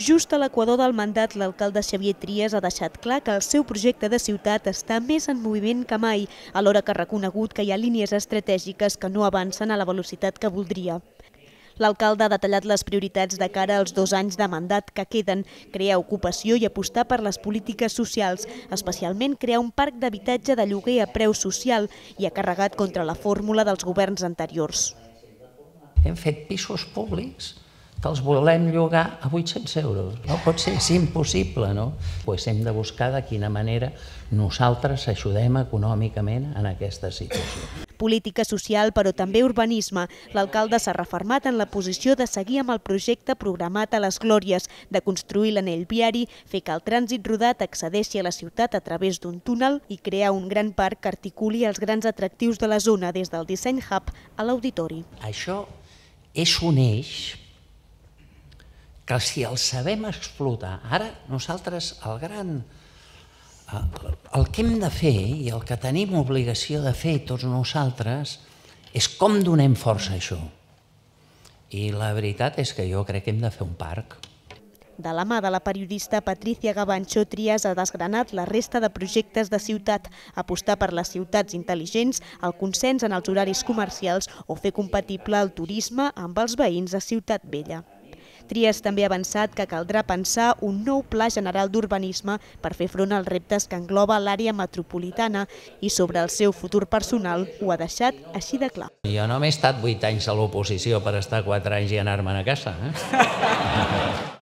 Just a l'equador del mandat, l'alcalde Xavier Trias ha deixat clar que el seu projecte de ciutat està més en moviment que mai, alhora que ha reconegut que hi ha línies estratègiques que no avancen a la velocitat que voldria. L'alcalde ha detallat les prioritats de cara als 2 anys de mandat que queden, crear ocupació i apostar per les polítiques socials, especialment crear un parc d'habitatge de lloguer a preu social, i ha carregat contra la fórmula dels governs anteriors. Hem fet pisos públics que els volem llogar a 800 €. No pot ser, és impossible, no? Doncs hem de buscar de quina manera nosaltres ajudem econòmicament en aquesta situació. Política social, però també urbanisme. L'alcalde s'ha refermat en la posició de seguir amb el projecte programat a les Glòries, de construir l'anell viari, fer que el trànsit rodat accedeixi a la ciutat a través d'un túnel i crear un gran parc que articuli els grans atractius de la zona, des del disseny hub a l'auditori. Això és un eix que si el sabem explotar, ara nosaltres el que hem de fer i el que tenim obligació de fer tots nosaltres és com donem força a això. I la veritat és que jo crec que hem de fer un parc. De la mà de la periodista Patrícia Gabancho, Trias ha desgranat la resta de projectes de ciutat, apostar per les ciutats intel·ligents, el consens en els horaris comercials o fer compatible el turisme amb els veïns a Ciutat Vella. Trias també ha avançat que caldrà pensar un nou pla general d'urbanisme per fer front als reptes que engloba l'àrea metropolitana, i sobre el seu futur personal ho ha deixat així de clar. Jo no m'he estat 8 anys a l'oposició per estar 4 anys i anar-me'n a casa.